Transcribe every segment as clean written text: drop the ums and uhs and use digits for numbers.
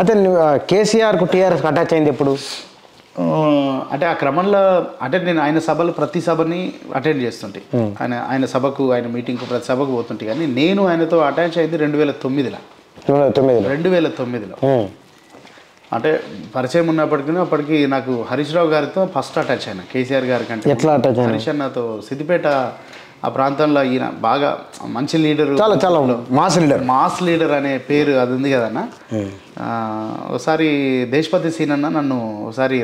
అతను కేసీఆర్ కు TRS attach అయింది ఎప్పుడు అంటే ఆ క్రమంలో అంటే నేను ఆయన సభలు ప్రతి సభని అటెండ్ చేస్తుంటే ఆయన సభకు ఆయన మీటింగ్కు ప్రతి సభకు పోతుంటే కానీ నేను ఆయనతో అటాచ్ అయింది 2009లో అంటే పరిచయం ఉన్నప్పటికీ అప్పటికి నాకు హరీష్ రావు గారితో ఫస్ట్ అటాచ్ అయినా కేసీఆర్ గారి కంటే హరీష్ అన్నతో సిద్దిపేట ఆ ప్రాంతంలో ఈయన బాగా మంచి లీడరు చాలా చాలా మాస్ లీడర్ అనే పేరు అది ఉంది కదన్నా. ఒకసారి దేశపతి సీన్ అన్న నన్ను ఒకసారి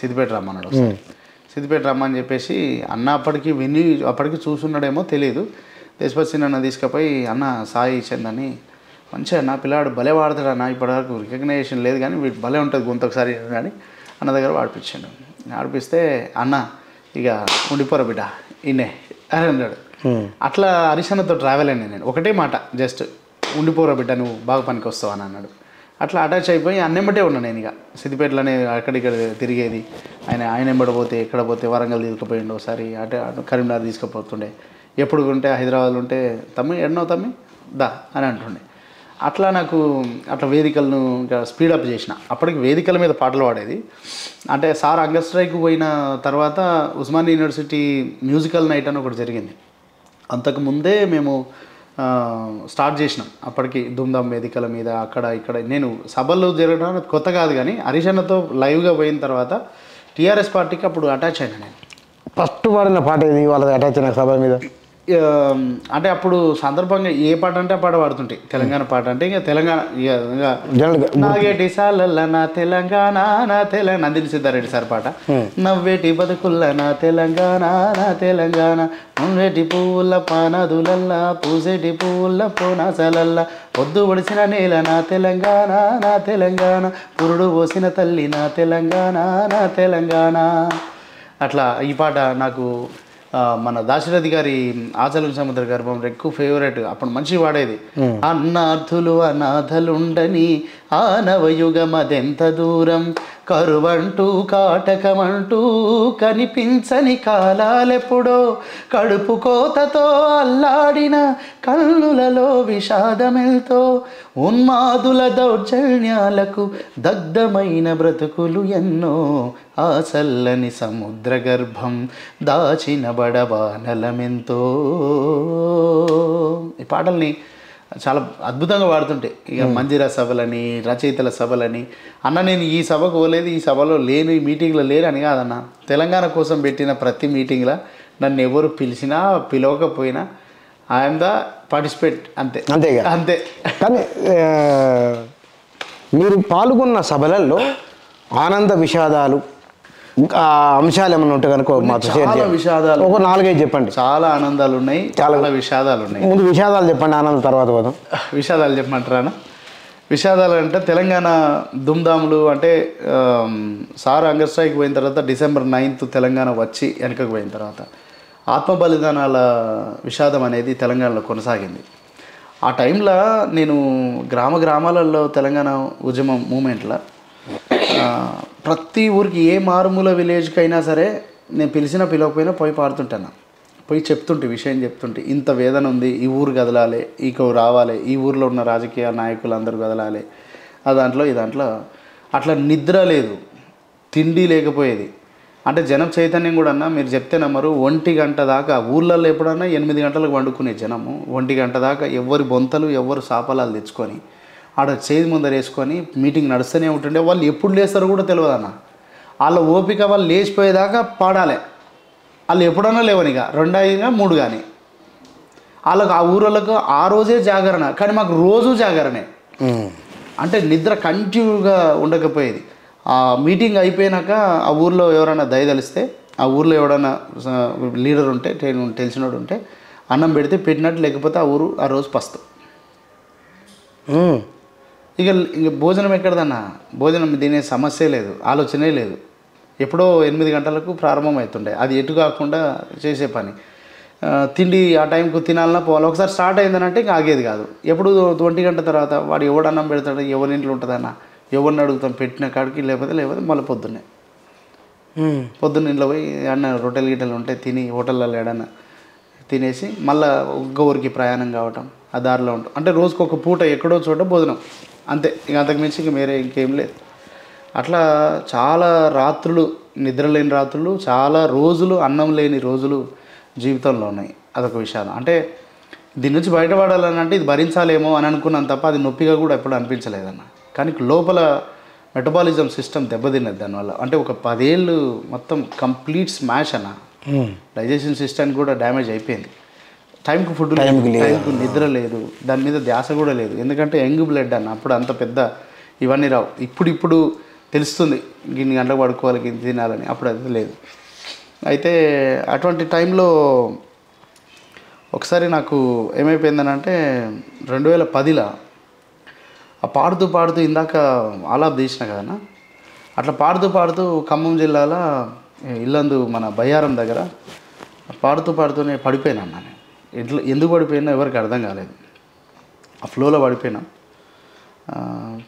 సిద్దిపేట రమ్మని చెప్పేసి అన్న అప్పటికి విని అప్పటికి చూసున్నాడేమో తెలియదు. దేశపతి సీన్ అన్న తీసుకుపోయి అన్న సాయి చంద్ అని మంచిగా నా పిల్లాడు భలే వాడతాడు అన్న, ఇప్పటివరకు రికగ్నైజేషన్ లేదు కానీ వీడు భలే ఉంటుంది గొంత ఒకసారి అని అన్న దగ్గర వాడిపించాడు. ఆడిపిస్తే అన్న ఇక ఉండిపోరా బిడ్డ ఇన్నే అని అన్నాడు. అట్లా హరిశన్నతో ట్రావెల్ అయినా నేను ఒకటే మాట జస్ట్ ఉండిపోరా బిడ్డ నువ్వు బాగా పనికి వస్తావు అని అన్నాడు. అట్లా అటాచ్ అయిపోయి అన్నెంబటే ఉన్నా నేను. ఇక సిద్దిపేటలోనే అక్కడిక్కడ తిరిగేది, ఆయన ఎంబడి పోతే ఎక్కడ పోతే వరంగల్ తీసుకుపోయిండు, ఒకసారి అటు కరీంనగర్ తీసుకుపోతుండే, ఎప్పుడు ఉంటే హైదరాబాద్లో ఉంటే తమ్మి ఎన్నో తమ్మి దా అని అంటుండే. అట్లా నాకు అట్లా వేదికలను ఇంకా స్పీడప్ చేసిన. అప్పటికి వేదికల మీద పాటలు పాడేది. అంటే సార్ ఆగస్ట్ స్ట్రైక్కి పోయిన తర్వాత ఉస్మానియా యూనివర్సిటీ మ్యూజికల్ నైట్ అని ఒకటి జరిగింది. అంతకుముందే మేము స్టార్ట్ చేసినాం అప్పటికి ధూమ్ధామ్ వేదికల మీద అక్కడ ఇక్కడ. నేను సభల్లో జరగడం కొత్త కాదు కానీ హరీష్ అన్నతో లైవ్గా పోయిన తర్వాత టీఆర్ఎస్ పార్టీకి అప్పుడు అటాచ్ అయినా నేను. ఫస్ట్ పాడిన పాట ఇది వాళ్ళ అటాచ్ అయిన సభ మీద అంటే అప్పుడు సందర్భంగా ఏ పాట అంటే ఆ పాట పాడుతుంటాయి. తెలంగాణ పాట అంటే ఇంకా తెలంగాణ నందిని సిద్ధారెడ్డి సార్ పాట, నవ్వేటి బతుకుల్ల నా తెలంగాణ నా తెలంగాణ, నువ్వేటి పువ్వుల పానదులల్లా పూసేటి పువ్వుల పోనాసలల్లా, పొద్దు ఒడిసిన నేల నా తెలంగాణ నా తెలంగాణ, పురుడు పోసిన తల్లి నా తెలంగాణ నా తెలంగాణ. అట్లా ఈ పాట నాకు మన దాశరథి గారి ఆచలం సముద్ర గర్భం ఎక్కువ ఫేవరెట్. అప్పుడు మంచి వాడేది. అన్నార్థులు అనాథలుండని ఆనవయుగమదెంత దూరం, కరువంటూ కాటకమంటూ కనిపించని కాలాలెప్పుడో, కడుపు కోతతో అల్లాడిన కన్నులలో విషాదమెల్తో, ఉన్మాదుల దౌర్జన్యాలకు దగ్ధమైన బ్రతుకులు ఎన్నో, ఆ చల్లని సముద్ర గర్భం దాచిన బడబానలమెంతో. ఈ పాటల్ని చాలా అద్భుతంగా వాడుతుంటే ఇక మంజీరా సభలని రచయితల సభలని. అన్న నేను ఈ సభకు పోలేదు, ఈ సభలో లేని మీటింగ్లో లేరు అని కాదన్న, తెలంగాణ కోసం పెట్టిన ప్రతి మీటింగ్లో నన్ను ఎవరు పిలిచినా పిలవకపోయినా ఐఎమ్ ద పార్టిసిపేట్ అంతే అంతే. కానీ మీరు పాల్గొన్న సభలలో ఆనంద విషాదాలు ఇంకా అంశాలు ఏమైనా ఉంటాయి కనుక విషాదాలు ఒక నాలుగైదు చెప్పండి. చాలా ఆనందాలు ఉన్నాయి, చాలా విషాదాలు ఉన్నాయి. ముందు విషాదాలు చెప్పండి, ఆనందం తర్వాత పోదాం. విషాదాలు చెప్పమంటారా? విషాదాలు అంటే తెలంగాణ దుమ్దాములు అంటే సార్ ఆగస్ట్ స్ట్రైక్ పోయిన తర్వాత డిసెంబర్ 9 తెలంగాణ వచ్చి వెనకకు పోయిన తర్వాత ఆత్మ బలిదానాల విషాదం అనేది తెలంగాణలో కొనసాగింది. ఆ టైంలో నేను గ్రామాలలో తెలంగాణ ఉద్యమం మూమెంట్లో ప్రతి ఊరికి ఏ మారుమూల విలేజ్కి అయినా సరే నేను పిలిచినా పిలవకపోయినా పోయి పాడుతుంటాను, పోయి చెప్తుంటే విషయం చెప్తుంటే ఇంత వేదన ఉంది, ఈ ఊరు కదలాలి, ఈ కో రావాలి, ఈ ఊరిలో ఉన్న రాజకీయ నాయకులు అందరూ కదలాలి, ఆ దాంట్లో ఈ దాంట్లో. అట్లా నిద్ర లేదు, తిండి లేకపోయేది. అంటే జనం చైతన్యం కూడా అన్న మీరు చెప్తే నమ్మరు, 1 గంట దాకా ఊళ్ళల్లో ఎప్పుడన్నా 8 గంటలకు వండుకునే జనము 1 గంట దాకా ఎవరి బొంతలు ఎవరు సాపలాలు తెచ్చుకొని ఆడ చేతి ముందర వేసుకొని మీటింగ్ నడుస్తూనే ఉంటుండే. వాళ్ళు ఎప్పుడు లేస్తారో కూడా తెలియదు అన్న, వాళ్ళ ఓపిక వాళ్ళు లేచిపోయేదాకా పాడాలి. వాళ్ళు ఎప్పుడన్నా లేవని ఇక 2 అయినా 3 కానీ వాళ్ళకు ఆ ఊళ్ళకు ఆ రోజే జాగరణ. కానీ మాకు రోజు జాగరణే, అంటే నిద్ర కంటిన్యూగా ఉండకపోయేది. ఆ మీటింగ్ అయిపోయినాక ఆ ఊర్లో ఎవరైనా దయదలిస్తే, ఆ ఊర్లో ఎవరైనా లీడర్ ఉంటే తెలిసినోడు ఉంటే అన్నం పెడితే పెట్టినట్టు, లేకపోతే ఆ ఊరు ఆ రోజు పస్తు. ఇక భోజనం ఎక్కడదన్నా, భోజనం తినే సమస్య లేదు, ఆలోచనే లేదు. ఎప్పుడో 8 గంటలకు ప్రారంభం అవుతుండే, అది ఎటు కాకుండా చేసే పని. తిండి ఆ టైంకు తినాలన్నా పోవాలి, ఒకసారి స్టార్ట్ అయిందనంటే ఇంకా ఆగేది కాదు. ఎప్పుడు 20 గంట తర్వాత వాడు ఎవడు అన్నం పెడతాడు, ఎవరి ఇంట్లో ఉంటుందన్నా, ఎవరిని అడుగుతాం పెట్టిన కాడికి, లేకపోతే మళ్ళీ పొద్దున్నే ఇంట్లో పోయి అన్న రొట్టెలు గిట్టెలు ఉంటే తిని హోటల్లో ఏడన్నా తినేసి మళ్ళా ఒక్క ఊరికి ప్రయాణం కావటం ఆ దారిలో ఉంటాం అంటే రోజుకు ఒక పూట ఎక్కడో చోట భోజనం అంతే ఇక అంతకుమించి ఇంక వేరే ఇంకేం లేదు అట్లా చాలా రాత్రులు నిద్రలేని రాత్రులు చాలా రోజులు అన్నం లేని రోజులు జీవితంలో ఉన్నాయి అదొక విషయం అంటే దీని నుంచి బయటపడాలని అంటే ఇది భరించాలేమో అని అనుకున్నాను తప్ప అది నొప్పిగా కూడా ఎప్పుడు అనిపించలేదన్న కానీ లోపల మెటబాలిజం సిస్టమ్ దెబ్బతిన్నది దానివల్ల అంటే ఒక 10 ఏళ్ళు మొత్తం కంప్లీట్ స్మాష్ అన్న డైజెషన్ సిస్టమ్ కూడా డ్యామేజ్ అయిపోయింది టైంకు ఫుడ్ టైంకు నిద్ర లేదు దాని మీద ధ్యాస కూడా లేదు ఎందుకంటే యంగ్ బ్లడ్ అన్న అప్పుడు అంత పెద్ద ఇవన్నీ రావు ఇప్పుడు తెలుస్తుంది ఇన్ని గంటలు పడుకోవాలి గిన్ని తినాలని అప్పుడు అది లేదు అయితే అటువంటి టైంలో ఒకసారి నాకు ఏమైపోయిందనంటే 2010లో ఆ పాడుతూ ఇందాక ఆలాప్ తీసిన కదన్నా అట్లా పాడుతూ ఖమ్మం జిల్లాలో ఇల్లందు మన బయ్యారం దగ్గర పాడుతూనే పడిపోయినా నేను ఇట్లా ఎందుకు పడిపోయినా ఎవరికి అర్థం కాలేదు ఆ ఫ్లోలో పడిపోయినా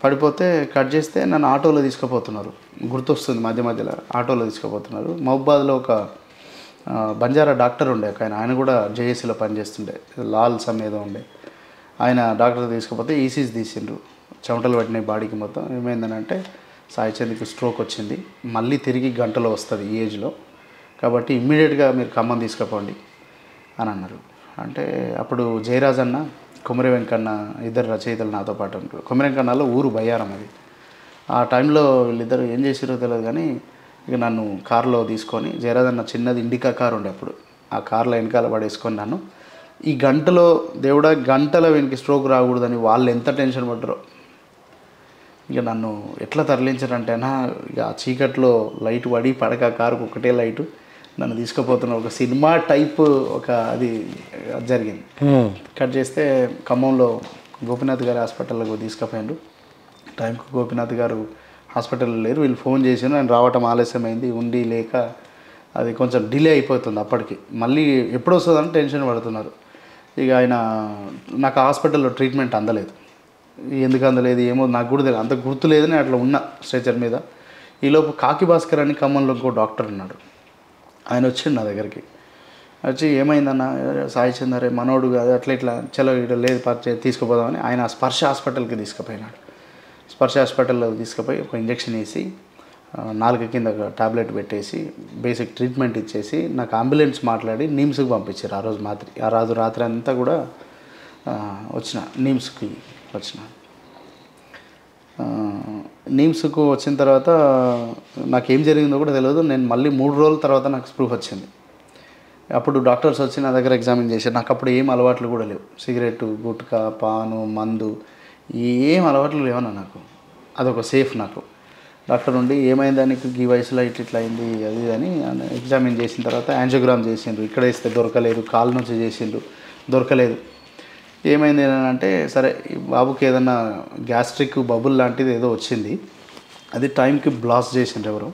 పడిపోతే కట్ చేస్తే నన్ను ఆటోలో తీసుకుపోతున్నారు గుర్తొస్తుంది మధ్యలో ఆటోలో తీసుకుపోతున్నారు మహబాద్లో ఒక బంజారా డాక్టర్ ఉండే ఒక ఆయన కూడా జేఏసీలో పనిచేస్తుండే లాల్ సమేదో ఉండే ఆయన డాక్టర్ తీసుకుపోతే ఈసీజీ తీసిండ్రు చెమటలు పట్టిన బాడీకి మొత్తం ఏమైందనంటే సాయి చంద్కి స్ట్రోక్ వచ్చింది మళ్ళీ తిరిగి గంటలో వస్తుంది ఈ ఏజ్లో కాబట్టి ఇమ్మీడియట్గా మీరు ఖమ్మం తీసుకుపోండి అని అన్నారు అంటే అప్పుడు జయరాజ్ అన్న కుమరి వెంకన్న ఇద్దరు రచయితలు నాతో పాటు ఉంటారు కుమరి వెంకన్నలో ఊరు బయ్యారం అది ఆ టైంలో వీళ్ళిద్దరు ఏం చేసారో తెలియదు కానీ ఇక నన్ను కారులో తీసుకొని జయరాజ్ అన్న చిన్నది ఇండికా కారు ఉండే అప్పుడు ఆ కారులో వెనకాల పడేసుకొని నన్ను ఈ గంటలో దేవుడా గంటలో వీనికి స్ట్రోక్ రాకూడదని వాళ్ళు ఎంత టెన్షన్ పడ్డారో ఇక నన్ను ఎట్లా తరలించారంటేనా ఇక ఆ చీకట్లో లైట్ పడి పడక కారుకు ఒకటే లైటు నన్ను తీసుకుపోతున్న ఒక సినిమా టైప్ ఒక అది జరిగింది కట్ చేస్తే ఖమ్మంలో గోపినాథ్ గారు హాస్పిటల్లోకి తీసుకుపోయాడు టైంకు గోపినాథ్ గారు హాస్పిటల్లో లేరు వీళ్ళు ఫోన్ చేసాను ఆయన రావటం ఆలస్యమైంది ఉండి లేక అది కొంచెం డిలే అయిపోతుంది అప్పటికి మళ్ళీ ఎప్పుడు వస్తుందని టెన్షన్ పడుతున్నారు ఇక ఆయన నాకు హాస్పిటల్లో ట్రీట్మెంట్ అందలేదు ఎందుకు అందలేదు ఏమో నాకు కూడా తెలియదు అంత గుర్తు లేదని అట్లా ఉన్న స్ట్రెచర్ మీద ఈలోపు కాకి భాస్కర్ అని ఖమ్మంలో ఇంకో డాక్టర్ ఉన్నాడు ఆయన వచ్చిండు నా దగ్గరికి వచ్చి ఏమైందన్న సాయి చందరే మనోడు కాదు అట్లా ఇట్లా చలో ఇట్లా లేదు పరిచయం తీసుకుపోదామని ఆయన స్పర్శ హాస్పిటల్కి తీసుకుపోయినాడు స్పర్శ హాస్పిటల్లో తీసుకుపోయి ఒక ఇంజక్షన్ వేసి నాలుక కింద ఒక టాబ్లెట్ పెట్టేసి బేసిక్ ట్రీట్మెంట్ ఇచ్చేసి నాకు అంబులెన్స్ మాట్లాడి నిమ్స్కి పంపించారు ఆ రోజు రాత్రి అంతా కూడా నిమ్స్కి వచ్చిన నిమ్స్కు వచ్చిన తర్వాత నాకేం జరిగిందో కూడా తెలియదు నేను మళ్ళీ 3 రోజుల తర్వాత నాకు స్పృహ వచ్చింది అప్పుడు డాక్టర్స్ వచ్చి నా దగ్గర ఎగ్జామిన్ చేశారు నాకు అప్పుడు ఏం అలవాట్లు కూడా లేవు సిగరెట్ గుట్కా పాను మందు ఏం అలవాట్లు లేవన్నా నాకు అదొక సేఫ్ నాకు డాక్టర్ ఉండి ఏమైంది దానికి ఈ వయసులో ఇట్లా అయింది అది అని ఎగ్జామిన్ చేసిన తర్వాత యాంజియోగ్రామ్ చేసిండ్రు ఇక్కడ వేస్తే దొరకలేదు కాలు నుంచి చేసిండ్రు దొరకలేదు ఏమైంది అంటే సరే బాబుకి ఏదన్నా గ్యాస్ట్రిక్ బబుల్ లాంటిది ఏదో వచ్చింది అది టైంకి బ్లాస్ట్ చేసిండ్రు ఎవరు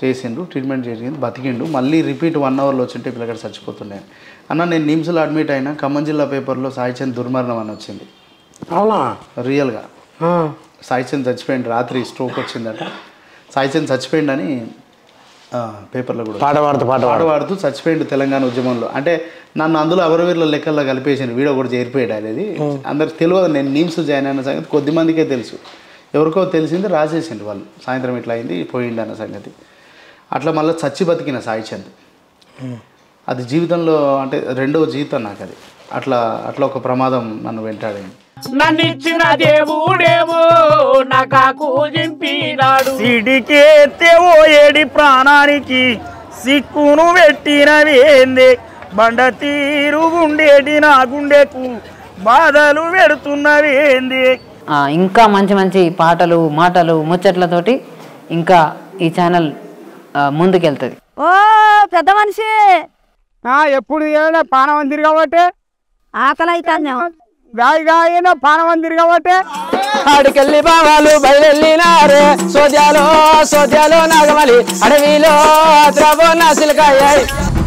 చేసిండ్రు ట్రీట్మెంట్ చేసింది బతికిండు మళ్ళీ రిపీట్ 1 అవర్లో వచ్చింటే పిల్లగాడు చచ్చిపోతుండే అన్న నేను నిమ్స్లో అడ్మిట్ అయినా ఖమ్మం జిల్లా పేపర్లో సాయి చంద్ దుర్మరణం అని వచ్చింది అవునా రియల్గా సాయి చంద్ చచ్చిపోయింది రాత్రి స్ట్రోక్ వచ్చిందట సాయి చంద్ చచ్చిపోయిందని పేపర్లో కూడా పాట పాడుతూ చచ్చిపోయింది తెలంగాణ ఉద్యమంలో అంటే నన్ను అందులో అవరవీరుల లెక్కల్లో కలిపేసాను వీడియో కూడా చేరిపోయాడు అనేది అందరికి తెలియదు నేను నిమ్స్ జాయిన్ అయిన సంగతి కొద్దిమందికే తెలుసు ఎవరికో తెలిసింది రాసేసిండు వాళ్ళు సాయంత్రం ఇట్లా అయింది పోయిండు అన్న సంగతి అట్లా మళ్ళీ చచ్చి బతికిన సాయి చంద్ అది జీవితంలో అంటే 2వ జీవితం నాకు అది అట్లా ఒక ప్రమాదం నన్ను వెంటాడింది నన్నిచ్చిన దేవుడేవో నా కాకు జింపినాడు సిడికేతే ఓ ఏడి ప్రాణానికి సిక్కును పెట్టినవేందే బండ తీరు గుండేటి నా గుండెకు బాధలు పెడుతున్నవేంది ఇంకా మంచి మంచి పాటలు మాటలు ముచ్చట్లతోటి ఇంకా ఈ ఛానల్ ముందుకెళ్తుంది ఓ పెద్ద మనిషి ఎప్పుడు ఏమైనా పానం తిరగబట్టే ఆకలైతాను గాయన పానం తిరగబట్టే ఆడికెళ్ళి బావాలు బయలునారే సోద్యాలో నాగమలి అడవిలో ద్రవణ సిల్కాయ